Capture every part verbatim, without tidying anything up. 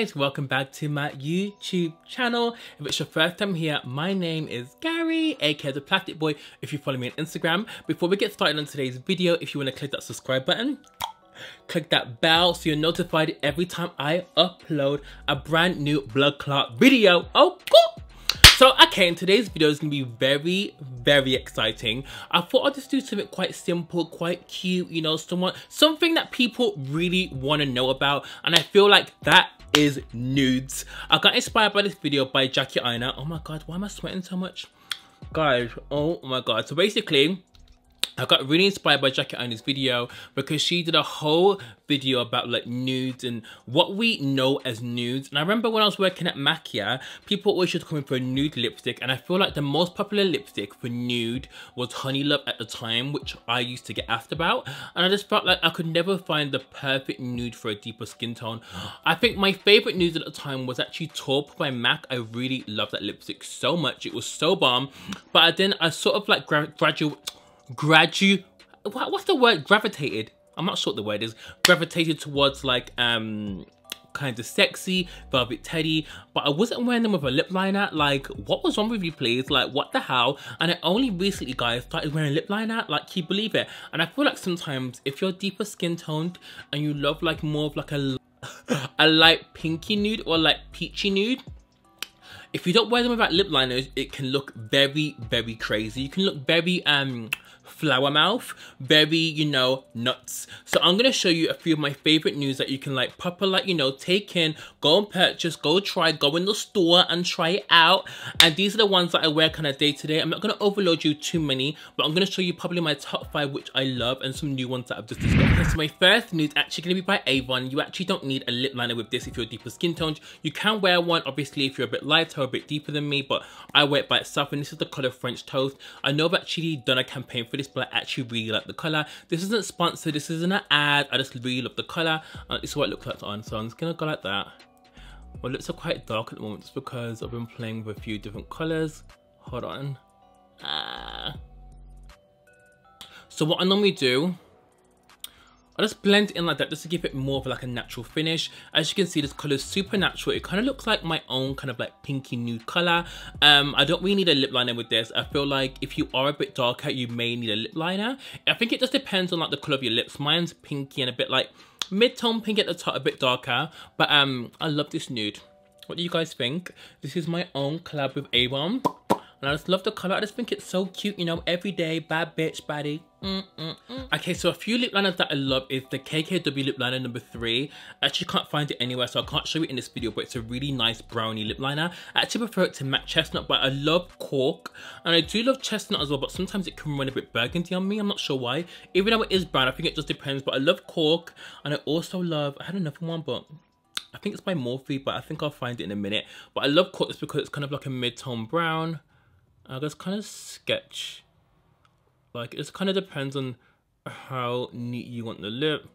guys, welcome back to my YouTube channel. If it's your first time here, my name is Gary, aka The Plastic Boy, if you follow me on Instagram. Before we get started on today's video, if you want to click that subscribe button, click that bell so you're notified every time I upload a brand new blood clot video. Oh, cool! So, okay, and today's video is going to be very, very exciting. I thought I'd just do something quite simple, quite cute, you know, someone, something that people really want to know about. And I feel like that is nudes. I got inspired by this video by Jackie Aina. Oh my God, why am I sweating so much? Guys, oh my God. So basically, I got really inspired by Jackie Aina's video because she did a whole video about like nudes and what we know as nudes. And I remember when I was working at MAC, yeah, people always should come in for a nude lipstick. And I feel like the most popular lipstick for nude was Honey Love at the time, which I used to get asked about. And I just felt like I could never find the perfect nude for a deeper skin tone. I think my favorite nude at the time was actually Taupe by MAC. I really loved that lipstick so much. It was so bomb. But then I sort of like gra gradual... Gradu, what, what's the word? Gravitated. I'm not sure what the word is. Gravitated towards like um, kind of sexy velvet teddy, but I wasn't wearing them with a lip liner. Like, what was wrong with you, please? Like, what the hell? And I only recently, guys, started wearing lip liner. Like, can you believe it? And I feel like sometimes if you're deeper skin toned and you love like more of like a a light pinky nude or like peachy nude, if you don't wear them without lip liners, it can look very, very crazy. You can look very um flower mouth, very, you know, nuts. So I'm gonna show you a few of my favorite nudes that you can like proper, like, you know, take in, go and purchase, go try, go in the store and try it out. And these are the ones that I wear kind of day to day. I'm not gonna overload you too many, but I'm gonna show you probably my top five, which I love, and some new ones that I've just discovered. Okay, so my first nude is actually gonna be by Avon. You actually don't need a lip liner with this if you're deeper skin toned. You can wear one, obviously, if you're a bit lighter, a bit deeper than me, but I wear it by itself. And this is the color French Toast. I know I've actually done a campaign for this, but I actually really like the color. This isn't sponsored, this isn't an ad. I just really love the color, and this is what it looks like on. So I'm just gonna go like that. My lips are quite dark at the moment just because I've been playing with a few different colors. Hold on. Ah. So what I normally do, I just blend in like that just to give it more of like a natural finish. As you can see, this color is super natural. It kind of looks like my own kind of like pinky nude color. Um, I don't really need a lip liner with this. I feel like if you are a bit darker, you may need a lip liner. I think it just depends on like the color of your lips. Mine's pinky and a bit like mid-tone pink at the top, a bit darker. But um, I love this nude. What do you guys think? This is my own collab with Avon. And I just love the color. I just think it's so cute, you know, everyday, bad bitch, baddie. Mm, mm, mm. Okay, so a few lip liners that I love is the K K W lip liner number three. I actually can't find it anywhere, so I can't show it in this video, but it's a really nice brownie lip liner. I actually prefer it to matte chestnut, but I love cork. And I do love chestnut as well, but sometimes it can run a bit burgundy on me. I'm not sure why. Even though it is brown, I think it just depends. But I love cork, and I also love, I had another one, but I think it's by Morphe, but I think I'll find it in a minute. But I love cork just because it's kind of like a mid-tone brown. I just kind of sketch, like it just kind of depends on how neat you want the lip.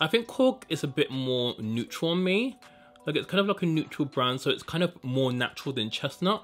I think cork is a bit more neutral on me, like it's kind of like a neutral brown, so it's kind of more natural than chestnut.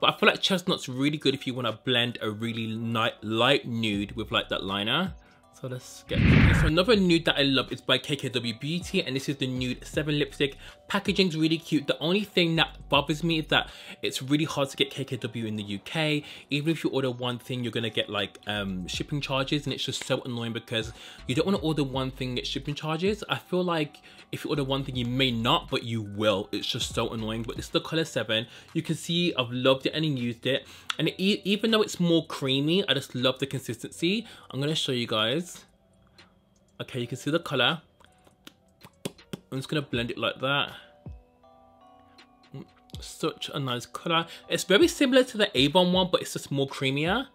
But I feel like chestnut's really good if you want to blend a really light, light nude with like that liner. So let's get it. So another nude that I love is by K K W Beauty, and this is the nude seven lipstick. Packaging's really cute. The only thing that bothers me is that it's really hard to get K K W in the U K. Even if you order one thing, you're gonna get like um, shipping charges, and it's just so annoying because you don't wanna order one thing and get shipping charges. I feel like if you order one thing, you may not, but you will. It's just so annoying. But this is the color seven. You can see I've loved it and used it. And it, even though it's more creamy, I just love the consistency. I'm gonna show you guys. Okay, you can see the color. I'm just gonna blend it like that. Such a nice color. It's very similar to the Avon one, but it's just more creamier.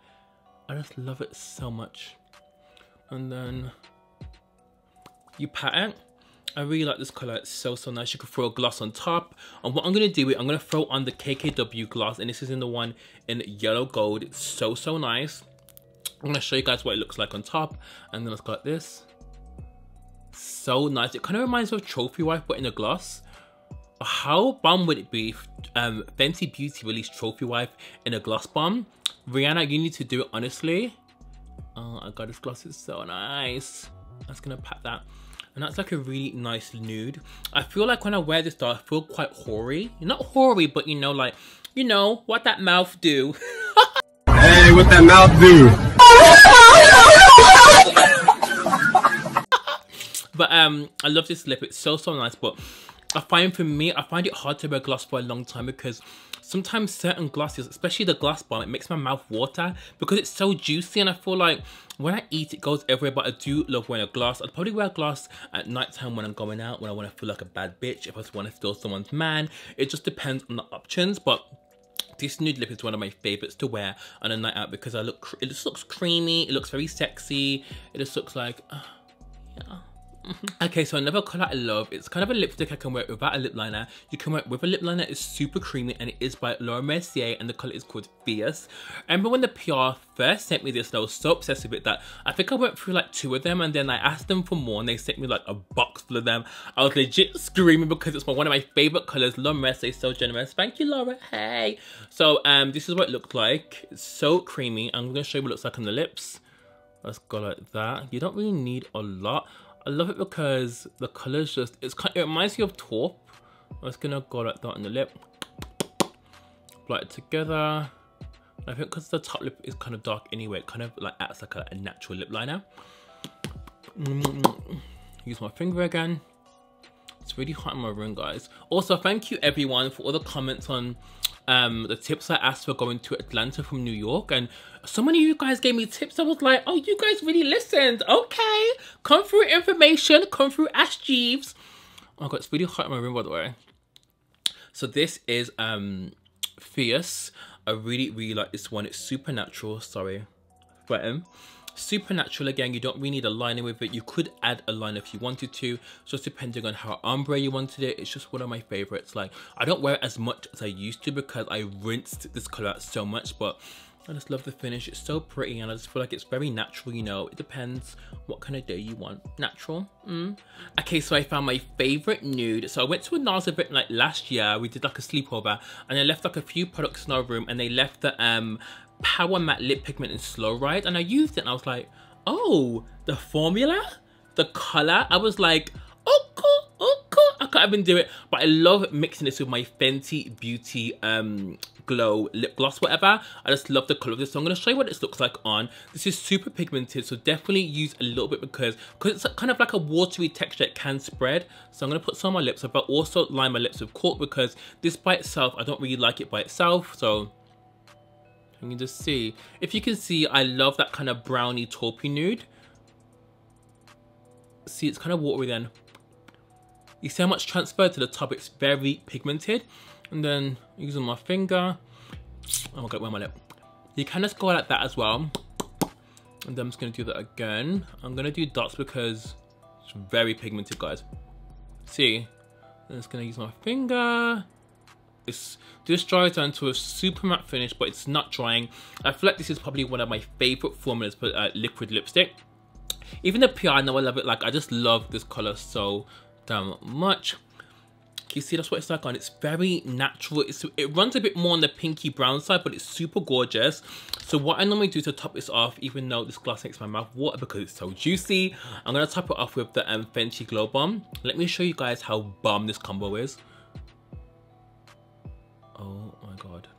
I just love it so much. And then you pat it. I really like this color, it's so, so nice. You can throw a gloss on top. And what I'm gonna do is I'm gonna throw on the K K W gloss, and this is in the one in yellow gold. It's so, so nice. I'm gonna show you guys what it looks like on top. And then it's got this. So nice. It kind of reminds me of Trophy Wife, but in a gloss. How bomb would it be if um, Fenty Beauty released Trophy Wife in a gloss bomb? Rihanna, you need to do it, honestly. Oh my God, this gloss is so nice. I'm just gonna pat that. and that's like a really nice nude. I feel like when I wear this though, I feel quite hoary. Not hoary, but you know, like, you know, what that mouth do. Hey, what that mouth do. But um, I love this lip, it's so, so nice, but I find for me, I find it hard to wear gloss for a long time because sometimes certain glosses, especially the gloss bomb, it makes my mouth water because it's so juicy, and I feel like when I eat it goes everywhere. But I do love wearing a gloss. I'd probably wear a gloss at nighttime when I'm going out, when I want to feel like a bad bitch, if I just want to steal someone's man. It just depends on the options, but this nude lip is one of my favorites to wear on a night out because I look, it just looks creamy, it looks very sexy, it just looks like, uh, yeah. Okay, so another colour I love, it's kind of a lipstick I can wear without a lip liner. You can wear it with a lip liner, it's super creamy, and it is by Laura Mercier, and the colour is called Fierce. I remember when the P R first sent me this, and I was so obsessed with it that I think I went through like two of them, and then I asked them for more, and they sent me like a box full of them. I was legit screaming because it's one of my favourite colours. Laura Mercier is so generous. Thank you, Laura. Hey! So, um, this is what it looked like. It's so creamy. I'm going to show you what it looks like on the lips. Let's go like that. You don't really need a lot. I love it because the colours just, it's kind, it reminds you of Taupe. I'm just gonna go like that on the lip. Blot it together. I think because the top lip is kind of dark anyway, it kind of like acts like a, a natural lip liner. Mm-hmm. Use my finger again. It's really hot in my room, guys. Also, thank you everyone for all the comments on Um, the tips I asked for going to Atlanta from New York, and so many of you guys gave me tips. I was like, oh, you guys really listened. Okay, come through information, come through Ash Jeeves. Oh my god, it's really hot in my room, by the way. So this is um, Fierce. I really, really like this one. It's supernatural, sorry, but supernatural again, you don't really need a liner with it. You could add a liner if you wanted to, just depending on how ombre you wanted it. It's just one of my favorites. Like, I don't wear it as much as I used to because I rinsed this color out so much, but I just love the finish. It's so pretty, and I just feel like it's very natural, you know. It depends what kind of day you want. Natural. Mm. Okay, so I found my favorite nude. So I went to a NARS event like last year. We did like a sleepover, and I left like a few products in our room, and they left the um Power Matte Lip Pigment in Slow Ride, and I used it, and I was like, oh, the formula, the colour, I was like, oh cool, oh cool, I can't even do it. But I love mixing this with my Fenty Beauty um, Glow Lip Gloss, whatever. I just love the colour of this, so I'm going to show you what this looks like on. This is super pigmented, so definitely use a little bit because because it's kind of like a watery texture, it can spread. So I'm going to put some on my lips, but also line my lips with cork because this by itself, I don't really like it by itself, so you can just see. If you can see, I love that kind of browny taupey nude. See, it's kind of watery then. You see how much transfer to the top, it's very pigmented. And then using my finger, oh my god, where my lip? You can just go like that as well. And then I'm just gonna do that again. I'm gonna do dots because it's very pigmented, guys. See, I'm just gonna use my finger. It's, this dries down to a super matte finish, but it's not drying. I feel like this is probably one of my favorite formulas for uh, liquid lipstick. Even the P R, I know I love it. Like, I just love this color so damn much. You see, that's what it's like on. It's very natural. It's, it runs a bit more on the pinky brown side, but it's super gorgeous. So what I normally do to top this off, even though this gloss makes my mouth water because it's so juicy, I'm gonna top it off with the um, Fenty Glow Bomb. Let me show you guys how bomb this combo is. Oh my god.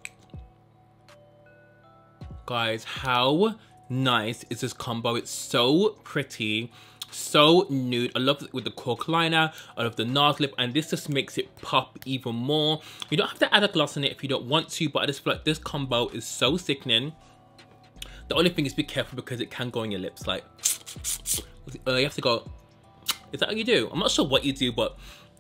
Guys, how nice is this combo? It's so pretty, so nude. I love it with the cork liner, I love the NARS lip, and this just makes it pop even more. You don't have to add a gloss in it if you don't want to, but I just feel like this combo is so sickening. The only thing is be careful because it can go on your lips. Like, uh, you have to go, is that what you do? I'm not sure what you do, but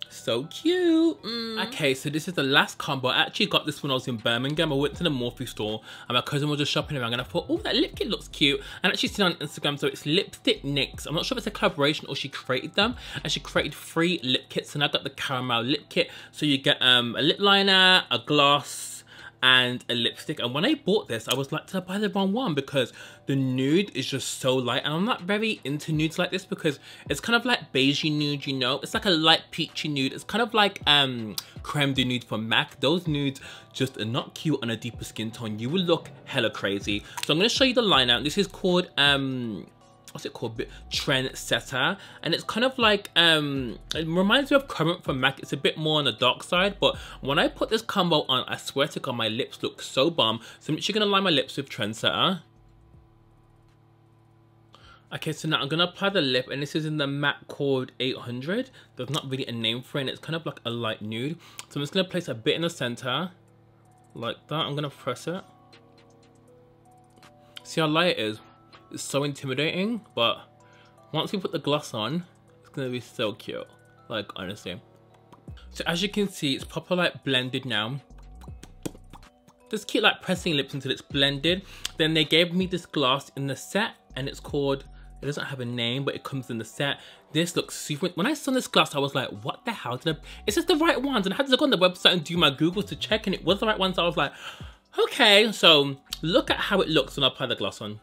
so cute. Mm. Okay, so this is the last combo. I actually got this when I was in Birmingham. I went to the Morphe store and my cousin was just shopping around, and I thought, oh, that lip kit looks cute. And I actually seen it on Instagram, so it's Lipstick NYX. I'm not sure if it's a collaboration or she created them, and she created three lip kits, and I got the caramel lip kit. So you get um, a lip liner, a gloss, and a lipstick. And when I bought this, I was like, did I buy the wrong one? Because the nude is just so light, and I'm not very into nudes like this because it's kind of like beigey nude, you know. It's like a light peachy nude. It's kind of like um creme de nude from MAC. Those nudes just are not cute on a deeper skin tone. You will look hella crazy. So I'm going to show you the liner. This is called um what's it called, Trendsetter, and it's kind of like, um, it reminds me of Current from MAC. It's a bit more on the dark side, but when I put this combo on, I swear to God, my lips look so bomb. So I'm actually gonna line my lips with Trendsetter. Okay, so now I'm gonna apply the lip, and this is in the MAC called eight hundred. There's not really a name for it, and it's kind of like a light nude. So I'm just gonna place a bit in the center, like that. I'm gonna press it. See how light it is? It's so intimidating, but once we put the gloss on, it's gonna be so cute, like honestly. So as you can see, it's proper like blended now. Just keep like pressing lips until it's blended. Then they gave me this gloss in the set, and it's called, it doesn't have a name, but it comes in the set. This looks super, when I saw this gloss, I was like, what the hell did I, is this the right ones? And I had to go on the website and do my Googles to check, and it was the right ones. So I was like, okay, so look at how it looks when I apply the gloss on.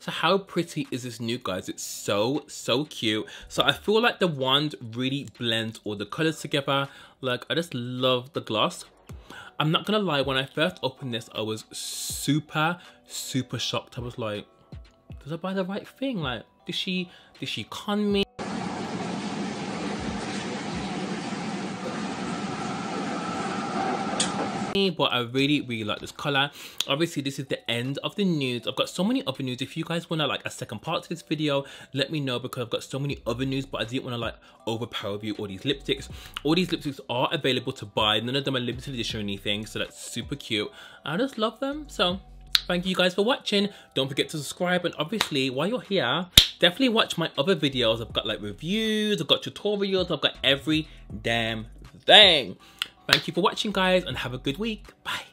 So how pretty is this nude, guys? It's so, so cute. So I feel like the wand really blends all the colors together. Like, I just love the gloss. I'm not gonna lie, when I first opened this, I was super, super shocked. I was like, did I buy the right thing? Like, did she, did she con me? But I really, really like this color. Obviously, this is the end of the nudes. I've got so many other nudes. If you guys want to like a second part to this video, let me know, because I've got so many other nudes, but I didn't want to like overpower you all these lipsticks. All these lipsticks are available to buy. None of them are limited edition or anything, so that's super cute. I just love them. So thank you guys for watching. Don't forget to subscribe, and obviously while you're here, definitely watch my other videos. I've got like reviews, I've got tutorials, I've got every damn thing. Thank you for watching, guys, and have a good week. Bye.